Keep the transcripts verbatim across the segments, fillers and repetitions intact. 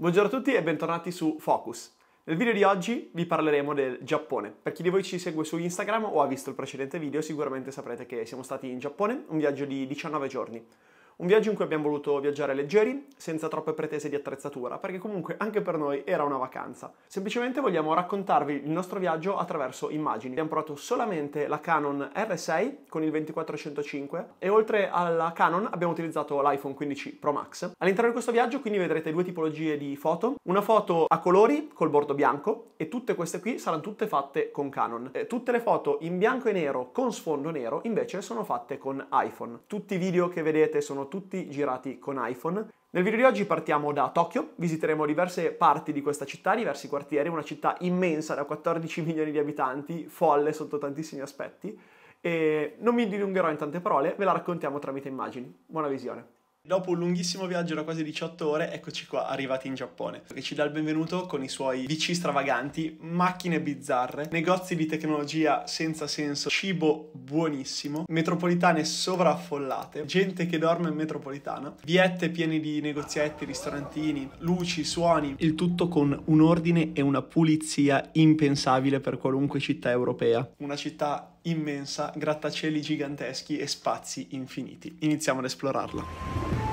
Buongiorno a tutti e bentornati su Foocus. Nel video di oggi vi parleremo del Giappone. Per chi di voi ci segue su Instagram o ha visto il precedente video sicuramente saprete che siamo stati in Giappone, un viaggio di diciannove giorni. Un viaggio in cui abbiamo voluto viaggiare leggeri, senza troppe pretese di attrezzatura, perché comunque anche per noi era una vacanza. Semplicemente vogliamo raccontarvi il nostro viaggio attraverso immagini. Abbiamo provato solamente la Canon R sei con il ventiquattro centocinque e oltre alla Canon abbiamo utilizzato l'iPhone quindici Pro Max. All'interno di questo viaggio quindi vedrete due tipologie di foto. Una foto a colori col bordo bianco e tutte queste qui saranno tutte fatte con Canon. E tutte le foto in bianco e nero con sfondo nero invece sono fatte con iPhone. Tutti i video che vedete sono tutti girati con iPhone. Nel video di oggi partiamo da Tokyo, visiteremo diverse parti di questa città, diversi quartieri, una città immensa da quattordici milioni di abitanti, folle sotto tantissimi aspetti, e non mi dilungherò in tante parole, ve la raccontiamo tramite immagini. Buona visione! Dopo un lunghissimo viaggio da quasi diciotto ore, eccoci qua, arrivati in Giappone, che ci dà il benvenuto con i suoi V C stravaganti, macchine bizzarre, negozi di tecnologia senza senso, cibo buonissimo, metropolitane sovraffollate, gente che dorme in metropolitana, viette piene di negozietti, ristorantini, luci, suoni, il tutto con un ordine e una pulizia impensabile per qualunque città europea. Una città immensa, grattacieli giganteschi e spazi infiniti. Iniziamo ad esplorarla.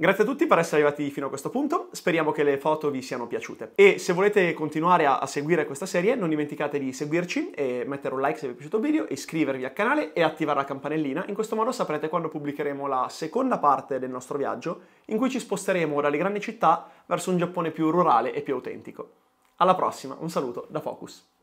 Grazie a tutti per essere arrivati fino a questo punto, speriamo che le foto vi siano piaciute e se volete continuare a, a seguire questa serie non dimenticate di seguirci e mettere un like se vi è piaciuto il video, iscrivervi al canale e attivare la campanellina, in questo modo saprete quando pubblicheremo la seconda parte del nostro viaggio in cui ci sposteremo dalle grandi città verso un Giappone più rurale e più autentico. Alla prossima, un saluto da Foocus.